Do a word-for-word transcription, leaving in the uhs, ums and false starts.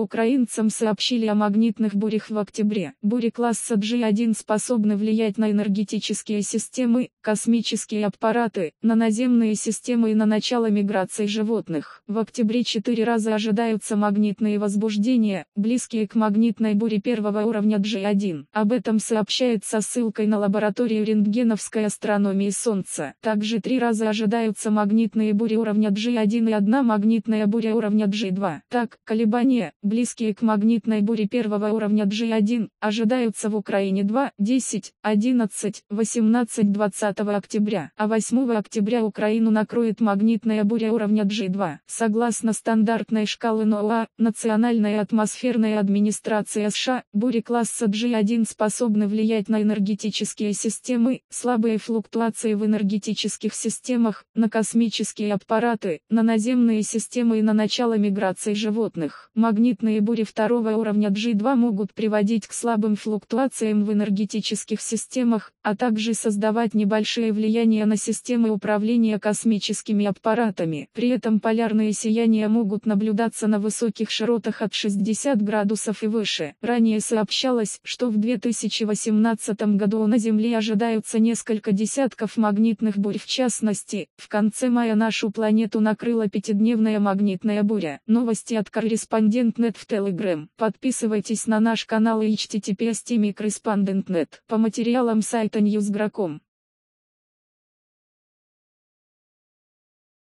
Украинцам сообщили о магнитных бурях в октябре. Бури класса джи один способны влиять на энергетические системы, космические аппараты, на наземные системы и на начало миграции животных. В октябре четыре раза ожидаются магнитные возбуждения, близкие к магнитной буре первого уровня джи один. Об этом сообщает со ссылкой на лабораторию рентгеновской астрономии Солнца. Также три раза ожидаются магнитные бури уровня джи один и одна магнитная буря уровня джи два. Так, колебания, близкие к магнитной буре первого уровня джи один, ожидаются в Украине два, десять, одиннадцать, восемнадцать, двадцатого октября, а восьмого октября Украину накроет магнитная буря уровня джи два. Согласно стандартной шкалы ноа, Национальная атмосферная администрация США, бури класса джи один способны влиять на энергетические системы, слабые флуктуации в энергетических системах, на космические аппараты, на наземные системы и на начало миграции животных. Магнитные бури второго уровня джи два могут приводить к слабым флуктуациям в энергетических системах, а также создавать небольшие влияния на системы управления космическими аппаратами. При этом полярные сияния могут наблюдаться на высоких широтах от шестидесяти градусов и выше. Ранее сообщалось, что в две тысячи восемнадцатом году на Земле ожидаются несколько десятков магнитных бурь. В частности, в конце мая нашу планету накрыла пятидневная магнитная буря. Новости от корреспондент точка нет в Telegram. Подписывайтесь на наш канал и эйч ти ти пи эс точка ми корреспондент точка нет. По материалам сайта ньюс гра точка ком.